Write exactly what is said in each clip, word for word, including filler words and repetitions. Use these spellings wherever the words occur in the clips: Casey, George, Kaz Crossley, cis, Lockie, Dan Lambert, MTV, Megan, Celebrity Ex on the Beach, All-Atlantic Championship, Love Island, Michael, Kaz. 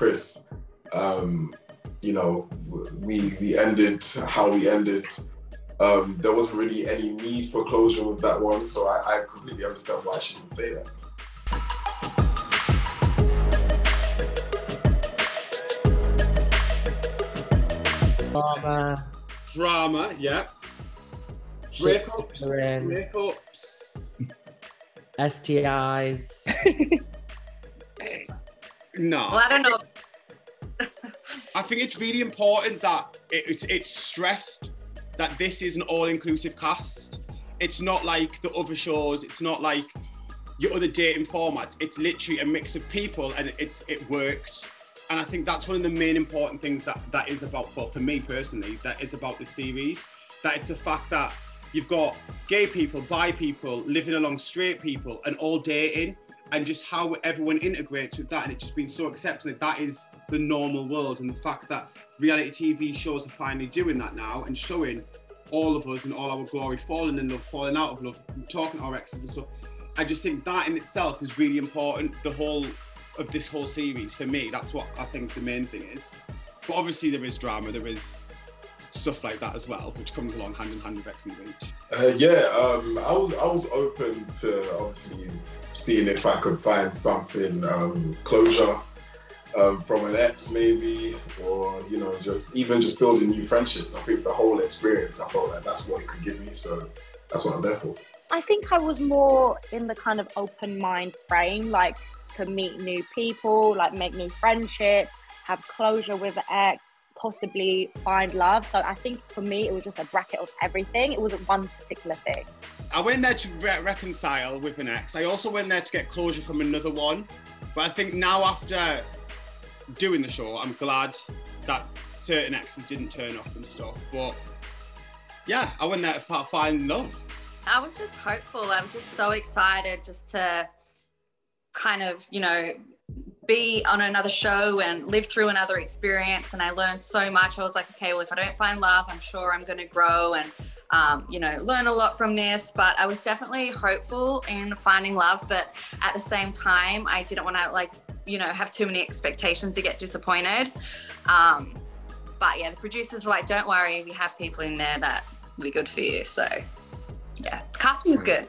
Chris, um, you know, we we ended how we ended. Um, there wasn't really any need for closure with that one, so I, I completely understand why she would say that. Drama. Drama, yeah. Breakups, breakups. S T Is. No. Well, I don't know. I think it's really important that it, it's, it's stressed that this is an all-inclusive cast. It's not like the other shows. It's not like your other dating formats. It's literally a mix of people, and it's it worked. And I think that's one of the main important things that that is about, for, for me personally, that is about this series, that it's the fact that you've got gay people, bi people, living along straight people, and all dating, and just how everyone integrates with that. And it's just been so accepted that that is the normal world. And the fact that reality T V shows are finally doing that now and showing all of us in all our glory, falling in love, falling out of love, talking to our exes and stuff. I just think that in itself is really important. The whole of this whole series, for me, that's what I think the main thing is. But obviously there is drama, there is stuff like that as well, which comes along hand in hand with Ex on the Beach. Uh, yeah, um, I was I was open to obviously seeing if I could find something, um, closure um, from an ex maybe, or you know, just even just building new friendships. I think the whole experience, I felt like that's what it could give me, so that's what I was there for. I think I was more in the kind of open mind frame, like to meet new people, like make new friendships, have closure with the ex, possibly find love. So I think for me, it was just a bracket of everything. It wasn't one particular thing. I went there to re reconcile with an ex. I also went there to get closure from another one. But I think now after doing the show, I'm glad that certain exes didn't turn up and stuff. But yeah, I went there to find love. I was just hopeful. I was just so excited just to kind of, you know, be on another show and live through another experience. And I learned so much. I was like, okay, well, if I don't find love, I'm sure I'm going to grow and, um, you know, learn a lot from this. But I was definitely hopeful in finding love. But at the same time, I didn't want to, like, you know, have too many expectations to get disappointed. Um, but yeah, the producers were like, don't worry, we have people in there that will be good for you. So yeah, casting is good.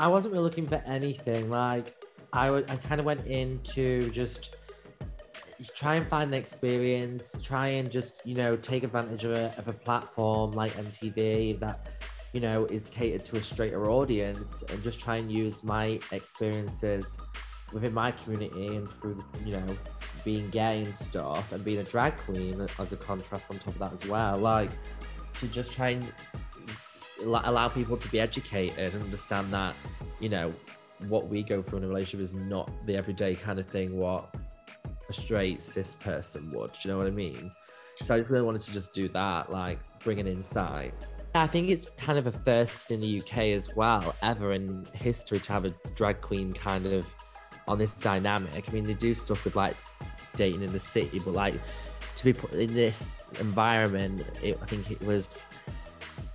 I wasn't really looking for anything. Like, I, I kind of went in to just try and find an experience, try and just, you know, take advantage of a, of a platform like M T V that, you know, is catered to a straighter audience, and just try and use my experiences within my community and through, you know, being gay and stuff and being a drag queen as a contrast on top of that as well. Like, to just try and allow people to be educated and understand that, you know, what we go through in a relationship is not the everyday kind of thing what a straight cis person would, do you know what I mean? So I really wanted to just do that, like bring an insight. I think it's kind of a first in the U K as well, ever in history, to have a drag queen kind of on this dynamic. I mean, they do stuff with like dating in the city, but like to be put in this environment, it, I think it was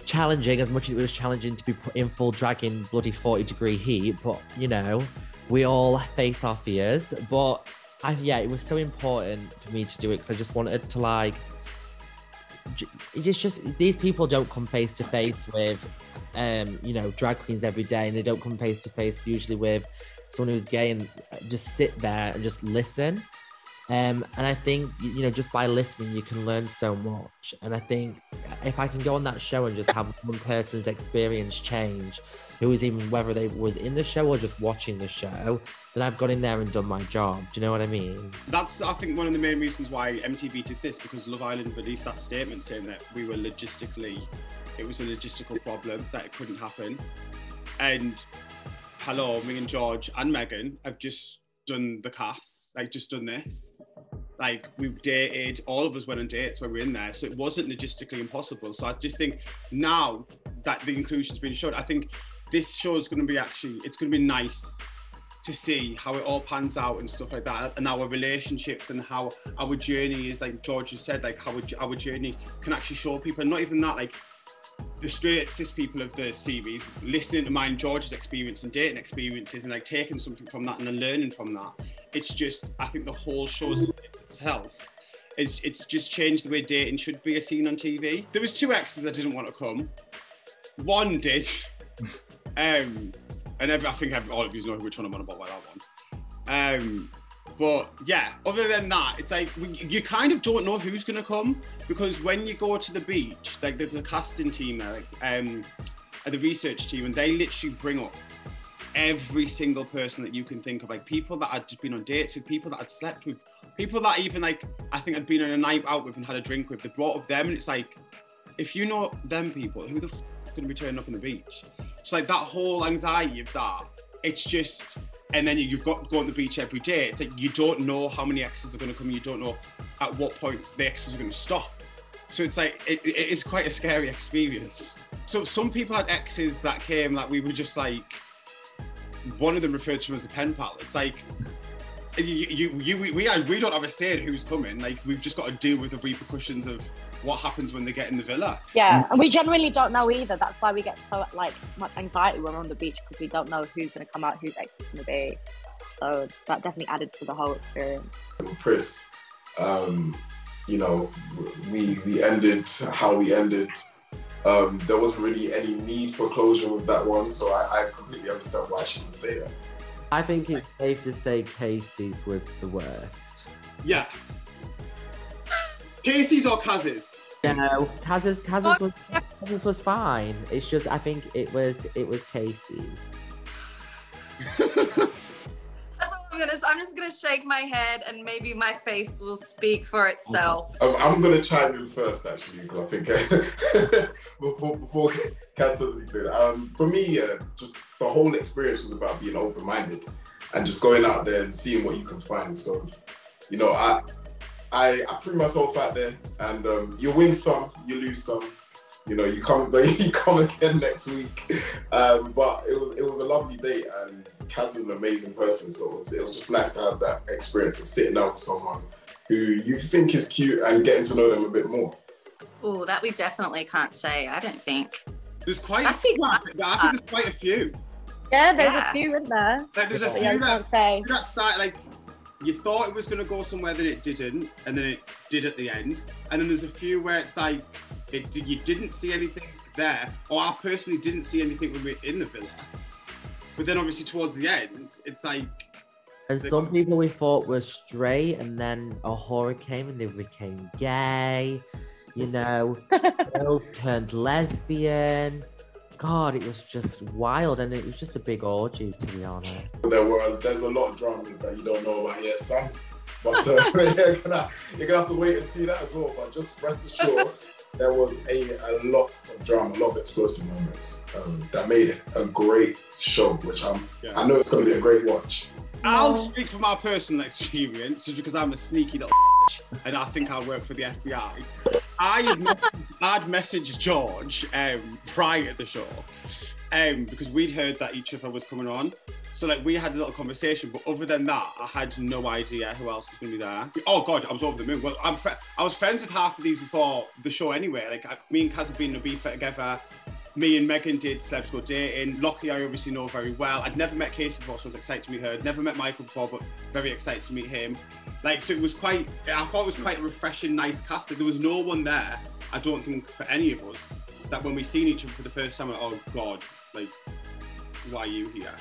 challenging, as much as it was challenging to be put in full drag in bloody forty degree heat. But you know, we all face our fears. But I, yeah, it was so important for me to do it, because I just wanted to, like, it's just, these people don't come face to face with um you know, drag queens every day, and they don't come face to face usually with someone who's gay and just sit there and just listen. Um, and I think, you know, just by listening, you can learn so much. And I think if I can go on that show and just have one person's experience change, who is even, whether they was in the show or just watching the show, then I've gone in there and done my job. Do you know what I mean? That's, I think, one of the main reasons why M T V did this, because Love Island released that statement saying that we were logistically, it was a logistical problem, that it couldn't happen. And hello, me and George and Megan have just done the cast, like just done this. Like, we've dated, all of us went on dates when we were in there, so it wasn't logistically impossible. So I just think now that the inclusion's been shown, I think this show is going to be actually, it's going to be nice to see how it all pans out and stuff like that, and our relationships and how our journey is, like George has said, like how our journey can actually show people. And not even that, like the straight cis people of the series listening to mine, George's experience and dating experiences, and like taking something from that and then learning from that. It's just, I think the whole show's itself, it's, it's just changed the way dating should be seen on T V. There was two exes that didn't want to come. One did. um, and every, I think every, all of you know which one I'm on about, well, that one. Um, But yeah, other than that, it's like, you kind of don't know who's gonna come, because when you go to the beach, like there's a casting team there, like, um, the research team, and they literally bring up every single person that you can think of, like people that I'd just been on dates with, people that I'd slept with, people that even like, I think I'd been on a night out with and had a drink with, they brought up them, and it's like, if you know them people, who the f is gonna be turning up on the beach? It's like that whole anxiety of that, it's just, and then you've got to go on the beach every day. It's like, you don't know how many exes are going to come. You don't know at what point the exes are going to stop. So it's like, it, it is quite a scary experience. So some people had exes that came that we were just like, one of them referred to him as a pen pal. It's like, you, you, you, we, we, we don't have a say in who's coming. Like, we've just got to deal with the repercussions of what happens when they get in the villa. Yeah, and we generally don't know either. That's why we get so like much anxiety when we're on the beach, because we don't know who's going to come out, whose ex is going to be. So that definitely added to the whole experience. Chris, um, you know, we we ended how we ended. Um, there wasn't really any need for closure with that one, so I, I completely understand why she would say that. I think it's safe to say Casey's was the worst. Yeah. Casey's or Kaz's? No, Kaz's, Kaz's, oh, was, yeah. Kaz's was fine. It's just, I think it was it was Casey's. That's all I'm gonna say. I'm just gonna shake my head and maybe my face will speak for itself. Um, I'm gonna chime in first actually, because I think uh, before, before Kaz does anything. Um, for me, uh, just the whole experience was about being open-minded and just going out there and seeing what you can find. So, you know, I. I, I threw myself out there, and um, you win some, you lose some. You know, you come, you come again next week. Um, but it was, it was a lovely day, and Kaz is an amazing person, so it was, it was just nice to have that experience of sitting down with someone who you think is cute and getting to know them a bit more. Oh, that we definitely can't say. I don't think there's quite. That's a few. Exactly. I think there's quite a few. Yeah, there's yeah. a few in there. Like, there's a few yeah, that, say. that start like. You thought it was going to go somewhere, then it didn't, and then it did at the end. And then there's a few where it's like, it, you didn't see anything there, or I personally didn't see anything when we were in the villa. But then obviously towards the end, it's like... And the, some people we thought were straight, and then a horror came and they became gay. You know, girls turned lesbian. God, it was just wild, and it was just a big orgy, to be honest. There were, there's a lot of dramas that you don't know about, yeah, Sam. But uh, you're gonna, you're gonna have to wait and see that as well. But just rest assured, there was a, a lot of drama, a lot of explosive moments um, that made it a great show, which I'm, yeah. I know it's gonna be a great watch. I'll speak from my personal experience, just because I'm a sneaky little and I think I work for the F B I. I had messaged, I'd messaged George um, prior to the show um, because we'd heard that each other was coming on. So like we had a little conversation, but other than that, I had no idea who else was going to be there. Oh God, I was over the moon. Well, I'm I was friends with half of these before the show anyway. Like I, me and Kaz have been in a beef together. Me and Megan did Celebs Go Dating. Lockie I obviously know very well. I'd never met Casey before, so I was excited to meet her. I'd never met Michael before, but very excited to meet him. Like, so it was quite, I thought it was quite a refreshing, nice cast. Like, there was no one there, I don't think, for any of us, that when we seen each other for the first time, like, oh God, like, why are you here?